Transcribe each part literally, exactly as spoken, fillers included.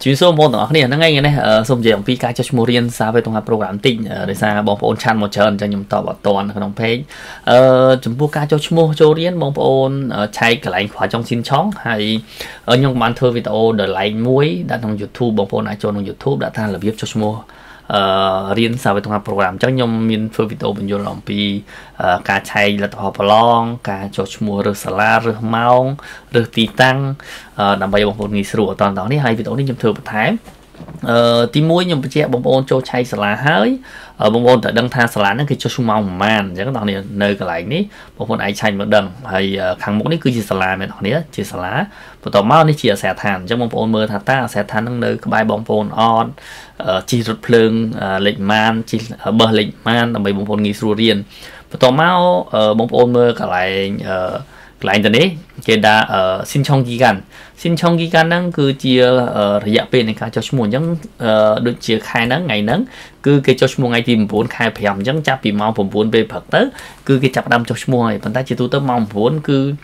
Chúng số môn đó này nó ngay này, xong giờ vì cái cho Morian sao về trong program tinh để sao bóng ôn chan một trận cho nhầm tọt vào toàn không phải chúng mua cái cho Morian bóng ôn chạy cả lại khóa trong xin chóng hay ở những màn thơ video để lại muối đã trong YouTube bóng ôn lại cho trong YouTube đã than là viết cho mua riêng sao về trong program cho nhầm miền phơi video mình vô lòng vì cá chạy là tọt vào long cá cho mua rửa salad rửa mau rửa tì tăng đảm bảo bóng ôn nghỉ sửa toàn đó này hay video này nhầm thơ một tháng tí muối nhầm bữa bóng ôn cho chạy salad hơi bóng ôn tại đăng tha salad nó kia cho mong man chắc đó này nơi cái lại ní bóng ôn ai chạy một đằng hay kháng mũi này cứ chỉ salad này đó này chỉ salad và tàu mau này chỉ sẻ thàn cho bóng ôn mưa thà ta sẻ thàn năng nơi cái bài bóng ôn on chỉ rút phừng lệnh man chỉ bờ lệnh man làm bài bóng ôn nghỉ sửa riêng và tàu mau bóng ôn mưa cả lại lại từ đấy cái đã ở xin trong kỳ gần xin trong kỳ gần năng cứ chia thời gian bên này cả cho số một những được chia khai nắng ngày nắng cứ cái cho số một ngày tìm vốn khai phải làm những chạp bị mau phồng vốn về phật tớ cứ cái chạp đâm cho số một này phần ta chỉ tu tớ mong vốn cứ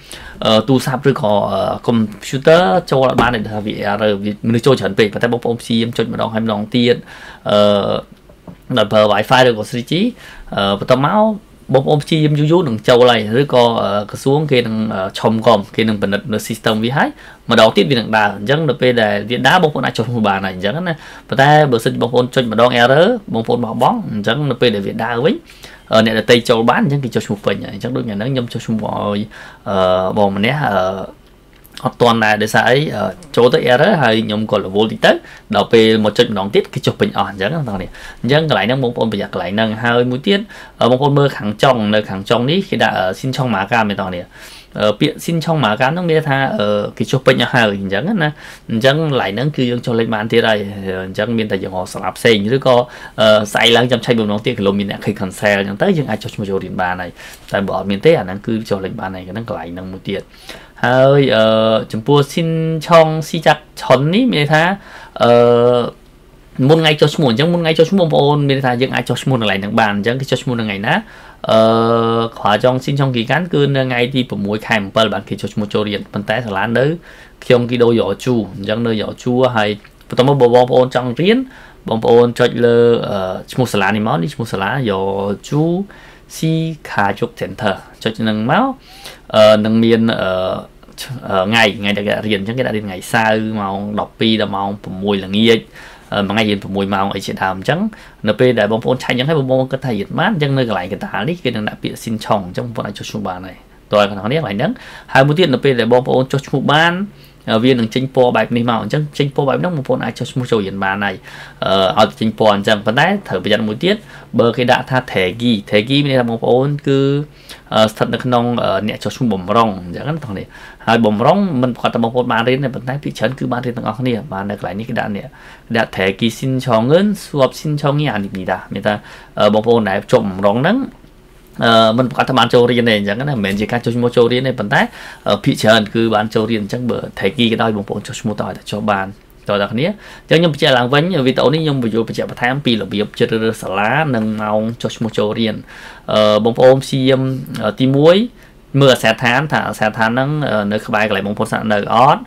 tu sạp rồi có computer cho là ba này là vì rồi mình cho chuẩn bị và ta bóc ông sim cho một đồng hai đồng tiền đặt vào wifi được có xử trí và tao máu bóng ôm chi em dú đừng châu này rồi có cái xuống kia đừng chồng gồm kia đừng bình định system vi hái mà đầu tiên vì đằng bà dân được về để việt đá bóng phun lại chồng bà này dân này và ta bữa sinh bóng phun cho mà đo error bóng phun bảo bóng dân được về để việt đá với ở này là tây châu bán dân thì cho chụp phình chắc đôi nhà nó nhâm cho xung vội bóng né toàn này để sai chỗ tới error hay nhom còn là vô lý tới đầu về một trận đón tiếp cái chụp bình ổn chẳng nào này nhưng lại năng bóng ôn bây giờ lại năng hai mũi tiết ở bóng ôn mơ kháng trong nơi kháng trong đi khi đã xin trong má cam này toàn này biện xin trong má cam nó nghe tha ở cái chụp bình hai hình chẳng là chẳng lại năng cứ dương cho lên bàn thế này chẳng bên tại giờ họ sập xe như có sai lắng chăm say buồn đón tiếp mình đã khi cần xe chẳng tới nhưng ai cho một chỗ điện bàn này tại bỏ miền tây à năng cứ cho lên bàn này cái năng lại năng mũi tiết hơi chúng tôi xin trong si chặt chón ní mình thấy một ngày cho số một chẳng một ngày cho số một ôn mình thấy những ai cho số một lại nặng bàn chẳng cái cho số một ngày ná khóa trong xin trong kỳ cán cơn ngày thì bổ mối khai một phần bạn khi cho số một cho điện phần tay thằng lán đấy khi ông kia đôi giỏ chu chẳng nơi giỏ chua hay tôi mới bom ôn trong riêng bom ôn cho lơ một sả này máu đi một sả giỏ chu si khá chục tiền thở cho năng máu năng miền ngày ngày đã riêng chẳng cái đã đến ngày xa màu đọc pi là màu mùi là nghi mà ngày riêng mùi màu ấy sẽ làm trắng np đại bóng phun chạy những cái bóng có thể nhiệt mát nhưng nơi lại cái tá đấy cái đang đã bị xin chồng trong bọn này cho số bà này rồi còn nói lại nắng hai mũi tiết np để bóng phun cho số ban viên đường chính po bạch mình màu trắng chính po bạch nó một phun ai cho số hiện bà này ở chính po rằng vấn đá thử bây giờ mũi tiết bờ cái đã tha thể ghi thể ghi mình là bóng phun cứ thật là không nhẹ cho xuống bồng rong chẳng hạn thằng này hai bồng rong mình còn tầm một con bán đến này vẫn thấy thị trấn cứ bán đến thằng này bán được lại những cái đạn này đã thể kỳ xin cho ngân suộc xin cho nghe anh gì đã người ta bồng bông này trộm rong nắng mình còn tầm bán châu riêng này chẳng hạn là mình chỉ cả cho mua châu riêng này vẫn thấy thị trấn cứ bán châu riêng chẳng bờ thể kỳ cái đôi bồng bông cho mua tỏi cho bán tỏi đặc nghĩa cho nhưng bây giờ làm vấn vì tàu này nhưng bây giờ bây giờ tháng pi là bị ấp chơi rơ sả lá nâng màu cho mua châu riêng bông ôm xiêm tí muối mưa sạt thán thả sạt thán nắng nơi các bài lại bóng phun sạn nơi ót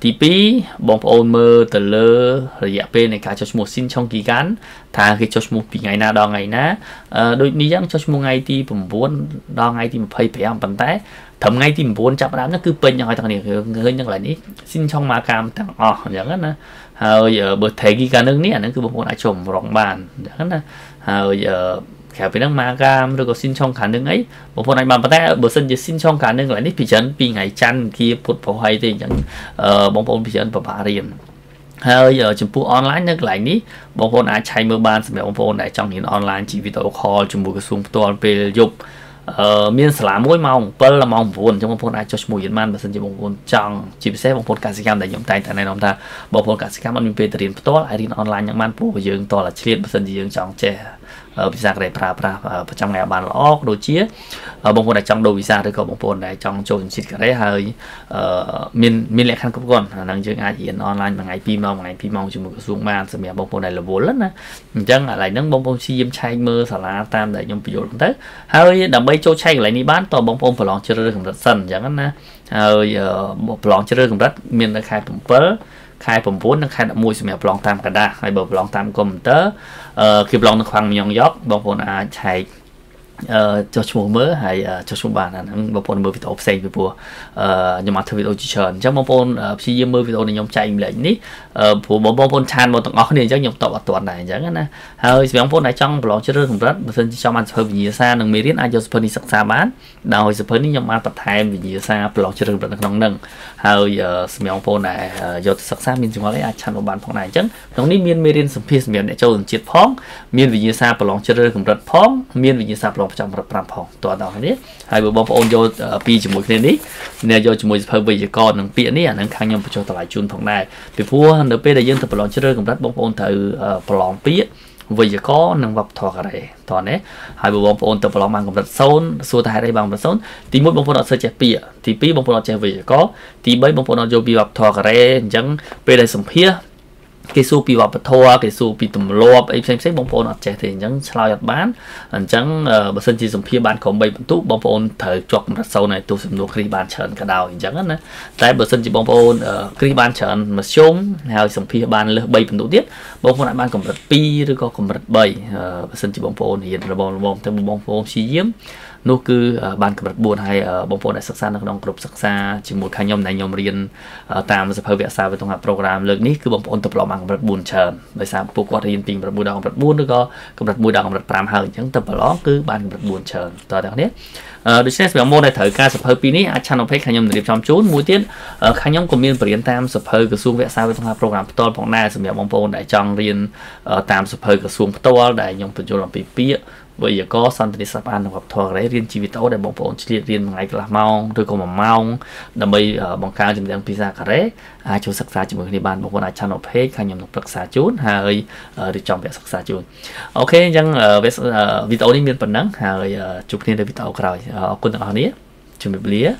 tí pí bóng ôn mưa từ lơ rồi dẹp bên này cả cho một xin trong kỳ cán thả khi cho một ngày na đo ngày ná đôi ní dáng cho một ngày thì bấm vốn đo ngày thì một phây phải làm bằng tay thầm ngày thì vốn chậm lắm nó cứ bên nhau thằng này hơi nhưng lại ní xin trong mà cam thằng ọ chẳng hết nữa rồi bớt thấy kỳ cán nước ní nó cứ bóng ôn lại trồng rộng bàn chẳng hết nữa rồi khả với năng ma cam rồi có xin trong khả năng ấy một phần này mà bắt tay bữa sân chỉ xin trong khả năng lại nít thị trấn vì ngày chăn kia phụt phổ hay thì chẳng bóng bóng thị trấn và bà riêng hơi giờ chụp phụ online nước lại ní bóng bóng ai chạy mưa ban sẽ bóng bóng này trong những online chỉ vì tàu kho chụp một cái xuống toàn về dục miền sả muối mong bơ là mong vốn trong bóng bóng ai cho mùi yên man và sân chỉ bóng bóng trong chỉ sẽ bóng bóng cả sĩ cam để nhóm tay tại này nông ta bóng bóng cả sĩ cam anh về từ điền tốt ai đi online những man phụ dương to là chuyện và sân chỉ dương trong che ở visa này pra pra và trong ngày bàn lót đồ chia bông phun này trong đồ visa thì có bông phun này trong trộn xịt cả đấy hơi miền miền lệ khăn cấp còn năng chơi ai diễn online mà ngày phim mong ngày phim mong chụp một cái xuống màn xem mẹ bông phun này là vốn lắm nè chẳng là lại nâng bông phun xi em chay mơ sả lá tam để nhom video tới hơi đầm bay châu chay lại đi bán to bông phun phải lon chơi được rất sần chẳng nè hơi lon chơi được rất miền là khai cũng bớ khai bổn vốn khai đã mua xem lòng tam cả đa hay bờ lòng tam còn tớ khi lòng nó khoang nhon nhóc bông vốn à chạy cho chúng mới hay cho chúng bạn là bông vốn mới bị tổ xây bị bùa nhưng mà thôi bị tổ chỉ chờn chắc bông vốn khi dư mới bị tổ này nhom chạy lại ní phụ bông vốn chan bông tặng ngõ này chắc nhom tổ tuần này chắc cái này hơi bông vốn này trong lòng chưa rơi cũng rất mà thân trong anh hơi bị nhiều xa đừng mì riết ai cho phần đi sạc xa bán đào hồi phần đi nhom ăn tập thay vì nhiều xa lòng chưa rơi rất là nóng nâng hơi bông vốn này do sạc xa mình chúng nó lấy ai chan bông bán phong này chắc nó đi miên mì riết sụp phi miên để cho chết phong miên vì nhiều xa lòng chưa rơi cũng rất phong miên vì nhiều xa trong một trăm phòng tòa đó hết hai bữa bông ôn vô pi chỉ một lên đi nè vô chỉ một hơi bây giờ con nắng biển đấy à nắng khang nhom cho tòa chun phòng này thì vua nửa bên là dân tập lon chơi rơi cùng đất bông ôn từ lon pi bây giờ có nắng vập thọ cả đấy tòa đấy hai bữa bông ôn tập lon mang cùng đất sơn xua thái đây bằng đất sơn thì mỗi bông ôn nó sẽ chạy pi thì pi bông ôn nó chạy bây giờ có thì mấy bông ôn nó vô pi vập thọ cả đấy chẳng bên đây sầm hia cái số bị bập thua cái số bị tụm lốp ấy xem xét bóng phồn ở trẻ thì những sao nhật bán ảnh trắng bờ sân chỉ dùng phía bàn của bảy tụ bóng phồn thời chuột rất sâu này tụ dùng luộc khi bàn chờn cả đào chẳng nữa tại bờ sân chỉ bóng phồn khi bàn chờn mà xuống hay dùng phía bàn lơ bảy tụ tiết bóng phồn lại bàn cùng rất pi rồi có cùng rất bảy bờ sân chỉ bóng phồn hiện là bóng bóng thêm bóng phồn xí diếm nó cứ bàn cặp buồn hay bóng phồn đại sắc xa nó đồng cục sắc xa chỉ một khả nhom này nhom riêng tam sẽ hơi vẽ xa với tổng hợp program lực ní cứ bóng phồn tập lò bằng cặp buồn chờ bởi sao phục qua riêng tình cặp buồn đồng cặp buồn nữa cơ cặp đặt buồn đồng cặp tam hơi chẳng tập vào đó cứ bàn cặp buồn chờ tờ đó hết đối xét về môn này thử ca sập hơi pin ní anh chăn ông phép khả nhom để trong chốn mũi tiết khả nhom của miền riêng tam sập hơi cửa xuống vẽ xa với tổng hợp program toàn phòng này sập bóng phồn đại trong riêng tam sập hơi cửa xuống to đại nhom tự do làm pin pia bây giờ có san tây sáp an hoặc thọ đấy riêng chi tố để bóng phồn chỉ riêng ngày là mau tôi còn mau đầm bây bóng cao chừng đang pizza cả đấy ai cho sắc xa chỉ một địa bàn bóng phồn ai chăn nộp hết khai nhầm nộp sắc xa chút hay được chọn vẽ sắc xa chút ok nhưng vẽ video đi miền phần nắng hay chụp nên để video rồi ở quân ở này chuẩn bị lía